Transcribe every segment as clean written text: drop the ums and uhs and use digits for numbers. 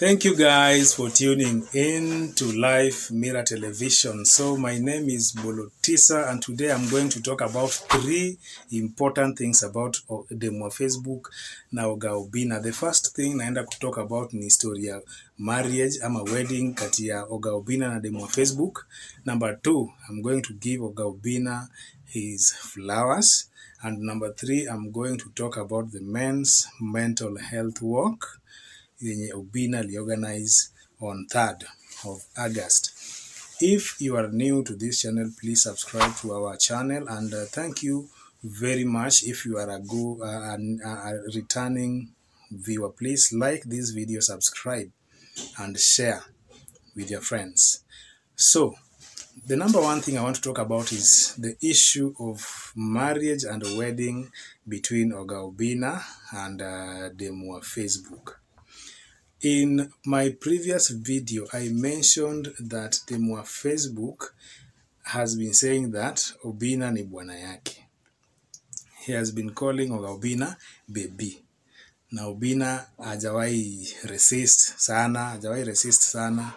Thank you guys for tuning in to Life Mirror Television. So my name is Bolotisa, and today I'm going to talk about three important things about Dem wa Facebook na Oga Obinna. The first thing naenda kutalk about ni story ya marriage ama wedding kati ya Oga Obinna na Dem wa Facebook. Number two, I'm going to give Oga Obinna his flowers. And number three, I'm going to talk about the men's mental health walk yenye Obinna organize on 3rd of August. If you are new to this channel, please subscribe to our channel, and thank you very much. If you are a returning viewer, please like this video, subscribe, and share with your friends. So, the number one thing I want to talk about is the issue of marriage and wedding between Oga Obinna and Dem wa Facebook. In my previous video, I mentioned that Dem wa Facebook has been saying that Obinna ni bwana yake. He has been calling Oga Obinna baby. Na Obinna hajawai resist sana.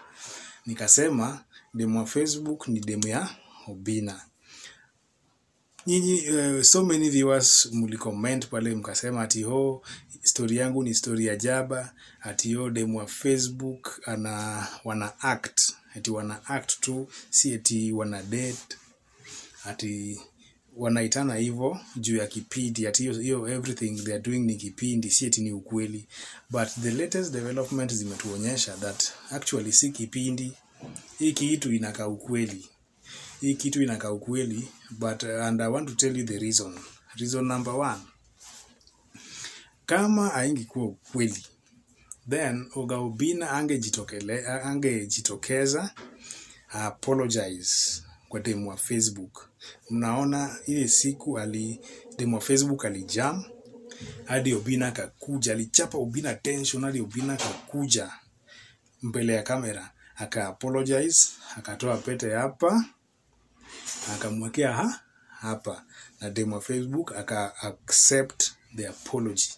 Nikasema Dem wa Facebook ni demu ya Obinna. Nyinyi so many viewers mlicomment pale mkasema ati ho story yangu ni story ya jaba, ati ho Dem wa Facebook wana act tu, si ati wana date, ati wanaitana hivyo juu ya kipindi, ati hiyo everything they are doing ni kipindi, si ati ni ukweli. But the latest development zimetuonyesha that actually si kipindi, hii kitu inakaa ukweli. But and I want to tell you the reason. Reason number one, kama haingekuwa ukweli, then Oga Obinna angejitokeza apologize kwa Dem wa Facebook. Mnaona ile siku Dem wa Facebook alijam hadi Obinna akakuja, alichapa Obinna tension hadi Obinna akakuja mbele ya kamera, aka apologize, akatoa pete hapa, akamwekea hapa, na Dem wa Facebook aka accept the apology.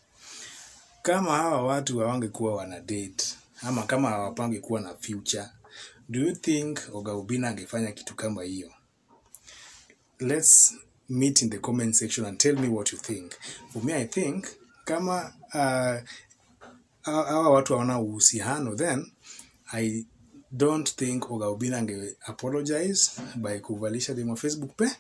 Kama hawa watu hawangekuwa wana date ama kama hawapangi kuwa na future, do you think Oga Obinna angefanya kitu kama hiyo? Let's meet in the comment section and tell me what you think. For me, I think kama hawa watu hawana uhusiano, then I don't think Oga Obinna ange apologize by kuvalisha Dem wa Facebook pete.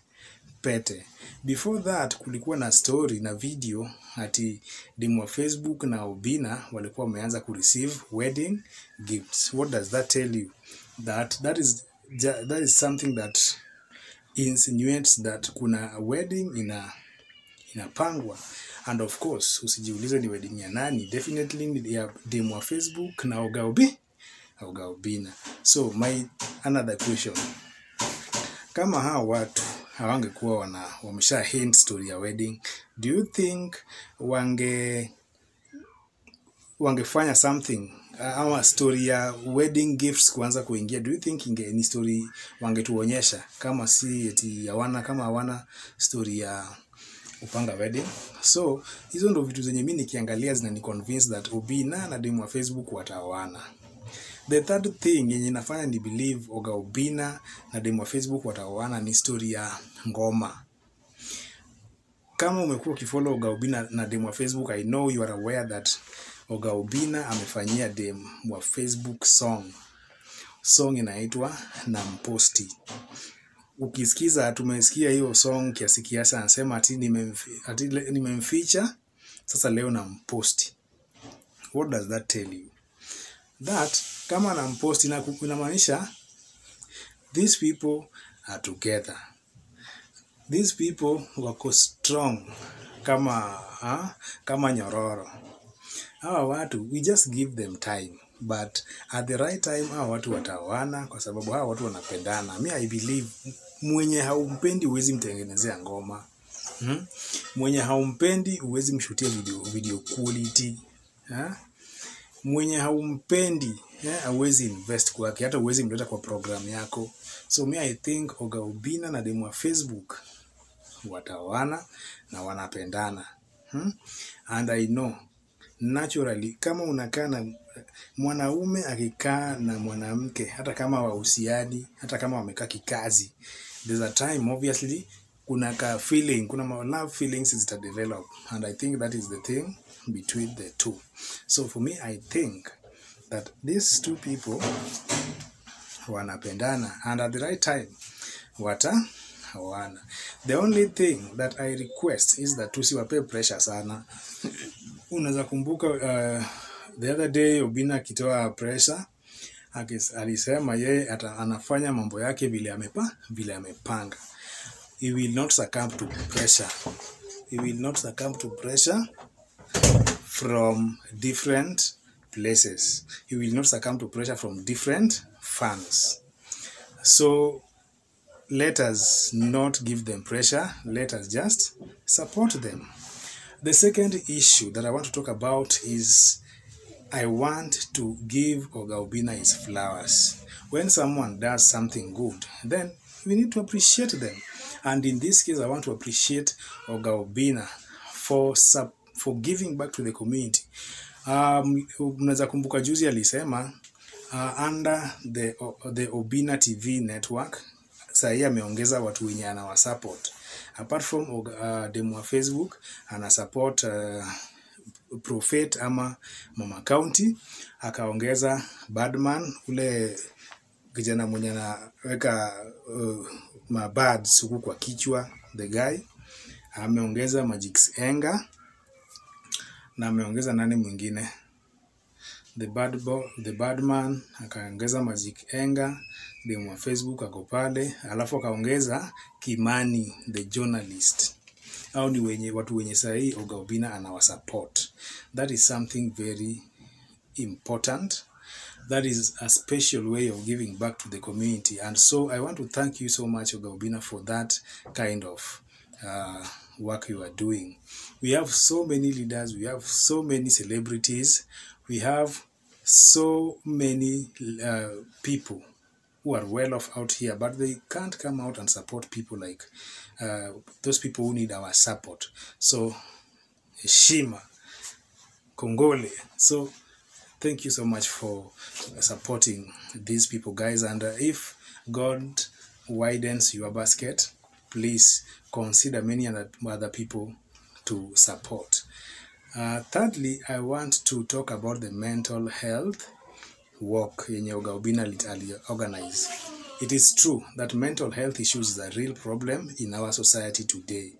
Before that, kulikuwa na story na video ati Dem wa Facebook na Obinna walikuwa wameanza ku receive wedding gifts. What does that tell you? That is something that insinuates that kuna wedding inapangwa. And of course, usijiulize ni wedding ya nani, definitely ni ya Dem wa Facebook na Oga Obinna. So my another question, kama hawa watu hawangekuwa wamesha hint story ya wedding, do you think wangefanya something? Our story ya wedding gifts kuanza kuingia, do you think ni story wangetuonyesha kama si eti hawana story ya upanga wedding? So hizo ndo vitu zenye mimi nikiangalia zinani convince that Obinna na Dem wa Facebook wataoana. The third thing yenye nafanya ni believe Oga Obinna na Dem wa Facebook wataoana ni story ya ngoma. Kama umekuwa ukifollow Oga Obinna na Dem wa Facebook, I know you are aware that Oga Obinna amefanyia Dem wa Facebook song inaitwa Namposti. Ukisikiza, tumesikia hiyo song kiasi, anasema ati nimemficha sasa leo namposti. What does that tell you? That kama namposti inamaanisha these people are together, these people wako strong kama nyororo. Hawa watu, we just give them time, but at the right time hawa watu wataoana, kwa sababu hawa watu wanapendana. Me, I believe mwenye haumpendi uwezi mtengenezea ngoma. Mwenye haumpendi uwezi mshutia video quality. Mwenye haumpendi hawezi invest kwake, hata uwezi mleta kwa program yako. So me, I think Oga Obinna na Dem wa Facebook wataoana na wanapendana. And I know naturally kama unakaa na mwanaume akikaa na mwanamke, hata kama wahusiani, hata kama wamekaa kikazi, there's a time obviously kuna ka feeling, kuna love feelings that develop, and I think that is the thing between the two. So for me, I think that these two people wanapendana, and at the right time wata hawana. The only thing that I request is that tusiwape pressure sana. Unaweza kumbuka the other day Obinna akitoa pressure, alisema yeye anafanya mambo yake vile amepanga. He will not succumb to pressure. He will not succumb to pressure from different places. He will not succumb to pressure from different fans. So let us not give them pressure. Let us just support them. The second issue that I want to talk about is I want to give Oga Obinna his flowers. When someone does something good, then we need to appreciate them. And in this case, I want to appreciate Oga Obinna for giving back to the community. Mnaweza kumbuka juzi alisema under the Obinna TV network, sahi ameongeza watu wenye anawasupport. Apart from Dem wa Facebook, anasupport Prophet ama Mama County, akaongeza Badman, ule kijana mwenye anaweka mabad suku kwa kichwa, the guy ameongeza Magix Enga, na ameongeza nani mwingine, the bad man akaongeza Magic Enga. Dem wa Facebook ako pale, alafu akaongeza Kimani the journalist. Hao ni watu wenye sahi Oga Obinna anawasupport. That is something very important. That is a special way of giving back to the community. And so I want to thank you so much, Oga Obinna, for that kind of work you are doing. We have so many leaders. We have so many celebrities. We have so many people who are well off out here, but they can't come out and support people like those people who need our support. So, heshima, kongole. So, thank you so much for supporting these people, guys. And if God widens your basket, please consider many other people to support. Thirdly, I want to talk about the mental health work yenye Oga Obinna organize. It is true that mental health issues is a real problem in our society today.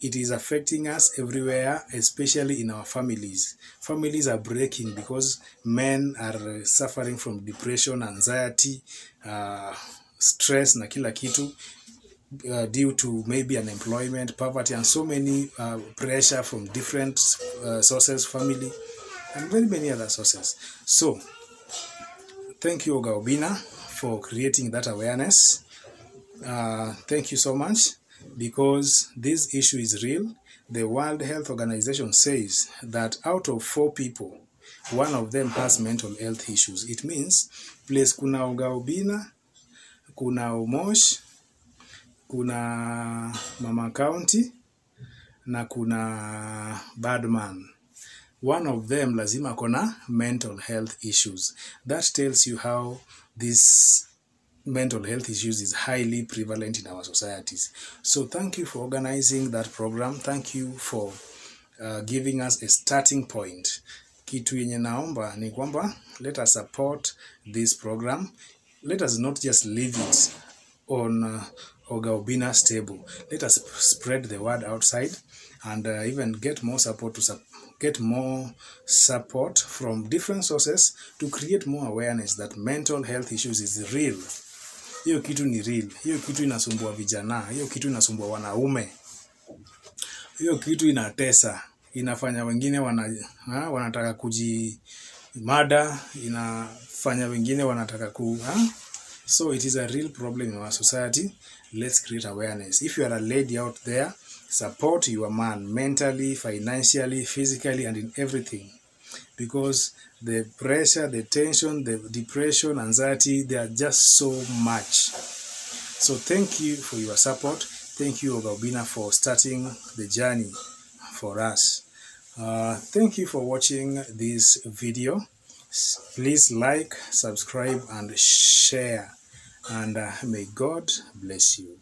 It is affecting us everywhere, especially in our families. Families are breaking because men are suffering from depression, anxiety, stress na kila kitu, due to maybe unemployment, poverty, and so many pressure from different sources, family, and very many other sources. So, thank you, Oga Obinna, for creating that awareness. Thank you so much, because this issue is real. The World Health Organization says that out of 4 people, 1 of them has mental health issues. It means place kuna Oga Obinna, kuna Omosh, kuna Mama County, na kuna Badman. One of them lazima kona mental health issues. That tells you how this mental health issues is highly prevalent in our societies. So thank you for organizing that program. Thank you for giving us a starting point. Kitu yenye naomba ni kwamba let us support this program. Let us not just leave it on Oga Obinna's table. Let us spread the word outside, and even get more support from different sources to create more awareness that mental health issues is real. Hiyo kitu ni real. Hiyo kitu inasumbua vijana. Hiyo kitu inasumbua wanaume. Hiyo kitu inatesa. Inafanya wengine wanataka kujimada. Inafanya wengine wanataka So it is a real problem in our society. Let's create awareness. If you are a lady out there, support your man mentally, financially, physically, and in everything. Because the pressure, the tension, the depression, anxiety, they are just so much. So thank you for your support. Thank you, Oga Obinna, for starting the journey for us. Thank you for watching this video. Please like, subscribe, and share. And may God bless you.